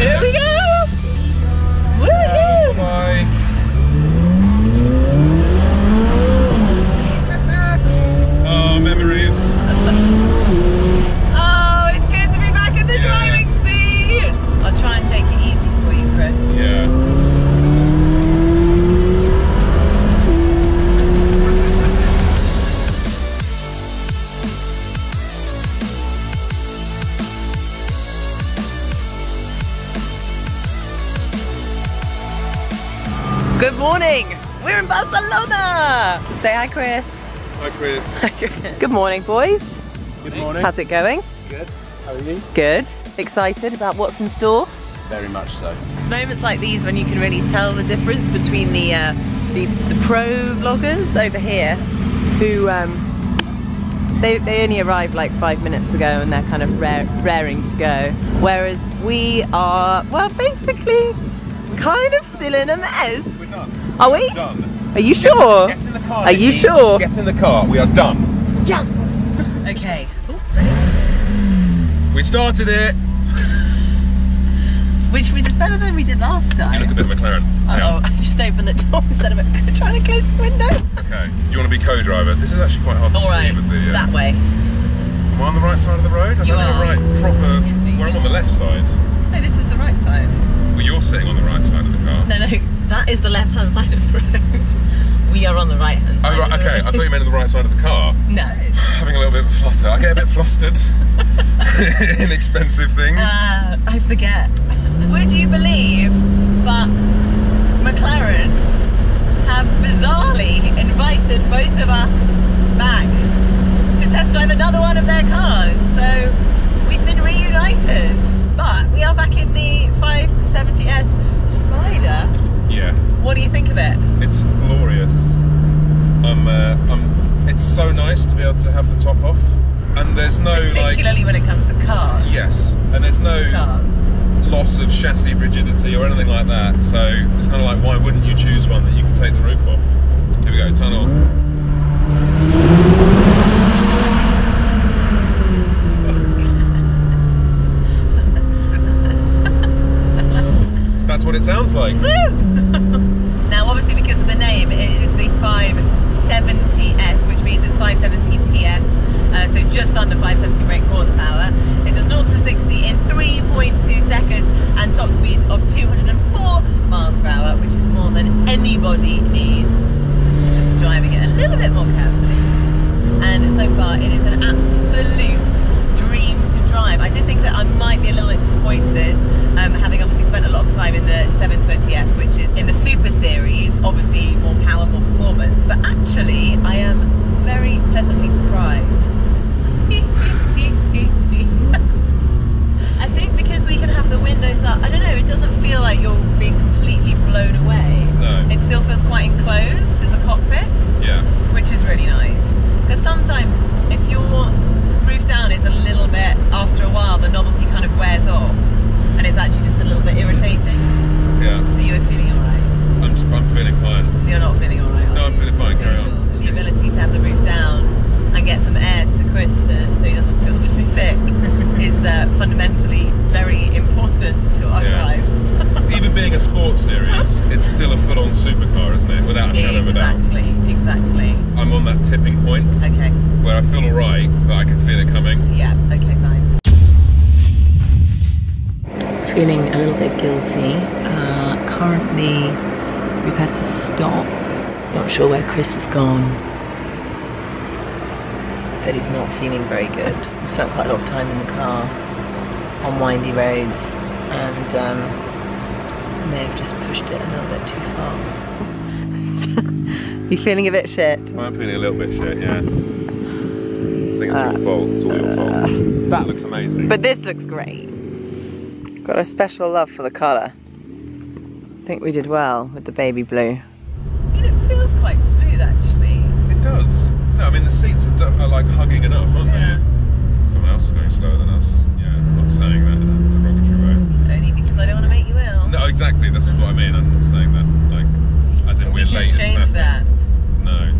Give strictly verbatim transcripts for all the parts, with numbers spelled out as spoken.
There we go! Woohoo! Oh, memories. Oh, it's good to be back in the yeah. driving seat! I'll try and take it easy for you, Chris. Yeah. Good morning! We're in Barcelona! Say hi, Chris. Hi, Chris. Hi, Chris. Good morning, boys. Good morning. How's it going? Good. How are you? Good. Excited about what's in store? Very much so. Moments like these when you can really tell the difference between the uh, the, the pro vloggers over here who um, they, they only arrived like five minutes ago and they're kind of rare, raring to go. Whereas we are, well, basically kind of still in a mess. We're done. Are we? Done. Are you sure? Get, get in the car. Are you sure? Get in the car. We are done. Yes. Okay. Ooh, ready? We started it. Which was better than we did last time. You look a bit McLaren. Oh, oh, I just opened the door instead of trying to close the window. Okay. Do you want to be co-driver? This is actually quite hard All to right. see with the. Uh, that way. Am I on the right side of the road? I you don't are. think I'm right proper. Well, I'm on the left side. No, this is the right side. Well, you're sitting on the right side of the car. No, no, that is the left-hand side of the road. We are on the right-hand side. Oh, right, okay. I thought you meant on the right side of the car. No. Having a little bit of a flutter. I get a bit flustered in expensive things. Uh, I forget. Would you believe, but McLaren have bizarrely invited both of us back to test drive another one of their cars. So we've been reunited. But we are back in the five seventy S Spider. Yeah. What do you think of it? It's glorious. Um, uh, um, it's so nice to be able to have the top off, and there's no particularly like, when it comes to cars. Yes, and there's no cars. loss of chassis rigidity or anything like that. So it's kind of like, why wouldn't you choose one that you can take the roof off? Here we go, turn on. That's what it sounds like. Now obviously because of the name, it is the five seventy S, which means it's five seventy P S, uh, so just under five seventy brake horsepower. It does zero to sixty in three point two seconds and top speeds of two hundred and four miles per hour, which is more than anybody needs. Just driving it a little bit more carefully. And so far it is an absolute dream to drive. I did think that I might be a little disappointed, Um, having obviously spent a lot of time in the seven twenty S, which is in the Super Series, obviously more power, more performance, but actually I am very pleasantly surprised. I think because we can have the windows up, I don't know, it doesn't feel like you're being completely blown away. No. It still feels quite enclosed, there's a cockpit, yeah, which is really nice. Because sometimes if your roof down is a little bit, after a while the novelty kind of wears off. And it's actually just a little bit irritating. Yeah. Are you feeling alright? I'm, I'm feeling fine. You're not feeling alright? No, I'm feeling fine, carry on. The ability to have the roof down and get some air to Chris to, so he doesn't feel so sick is uh, fundamentally very important to our drive. Yeah. Even being a sports series, it's still a full-on supercar, isn't it? Without a shadow of a doubt. Exactly, exactly. I'm on that tipping point. Okay. Where I feel alright, but I can feel it coming. Yeah, okay, fine. Feeling a little bit guilty. Uh, currently, we've had to stop. Not sure where Chris has gone, but he's not feeling very good. We spent quite a lot of time in the car on windy roads, and um, may have just pushed it a little bit too far. You feeling a bit shit? I'm feeling a little bit shit, yeah. I think it's uh, your fault. It's all your fault. Uh, that looks amazing. But this looks great. Got a special love for the colour. I think we did well with the baby blue. I mean, it feels quite smooth actually. It does. No, I mean the seats are, are like hugging enough, aren't yeah. they? Someone else is going slower than us. Yeah, I'm not saying that in a derogatory way. It's only because I don't want to make you ill. No, exactly. That's what I mean. I'm not saying that like as in we're late. We can change that. No.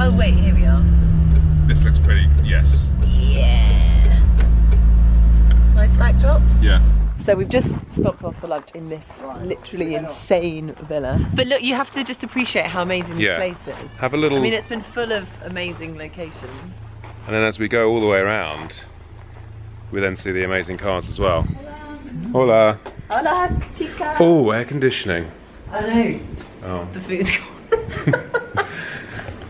Oh wait, here we are. This looks pretty, yes. Yeah. Nice backdrop. Yeah. So we've just stopped off for lunch in this literally insane villa. But look, you have to just appreciate how amazing yeah. this place is. Have a little... I mean, it's been full of amazing locations. And then as we go all the way around, we then see the amazing cars as well. Hola. Hola. Hola, chica. Oh, air conditioning. I know. Oh. The food's gone.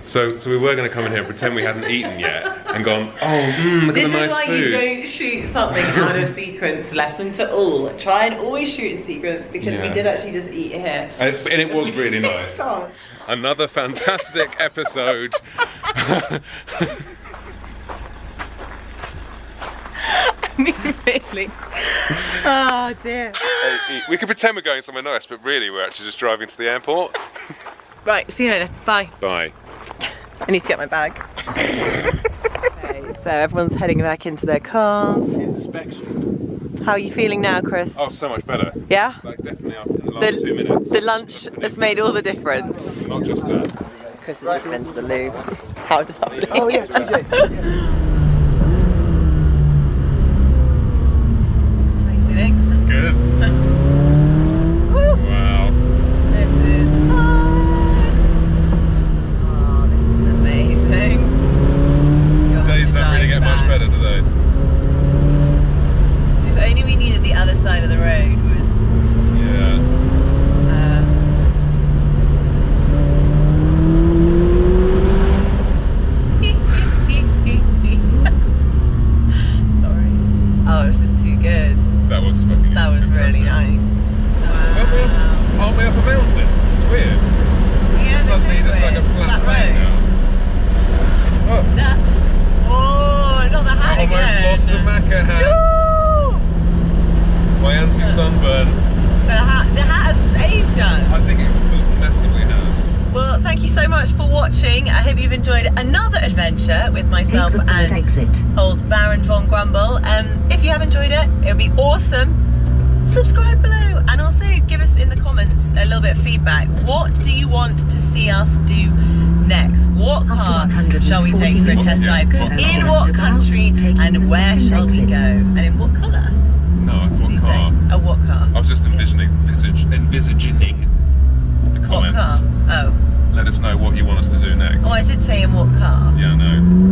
So, so we were going to come in here and pretend we hadn't eaten yet and gone, oh, mm, look this at the nice food. This is why you don't shoot something out of sequence. Lesson to all. Try and always shoot in sequence, because yeah. we did actually just eat here. And, and it was really nice. Another fantastic episode. I mean, really. Oh, dear. We could pretend we're going somewhere nice, but really we're actually just driving to the airport. Right, see you later. Bye. Bye. I need to get my bag. Okay, so everyone's heading back into their cars. How are you feeling now, Chris? Oh, so much better. Yeah? Like, definitely after the last two minutes. The lunch has made all the difference. Not just that. Chris has just been to the loo. How does that feel? Oh, yeah, T J. I hope you've enjoyed another adventure with myself and exit. old Baron von Grumble. Um, if you have enjoyed it, it would be awesome. Subscribe below, and also give us in the comments a little bit of feedback. What do you want to see us do next? What car shall we take for a test drive? In what country, and where shall we go? And in what colour? No, what car? A what car? I was just envisioning, envisaging the comments. What car? Oh. Let us know what you want us to do next. Oh, I did say in what car. Yeah, I know.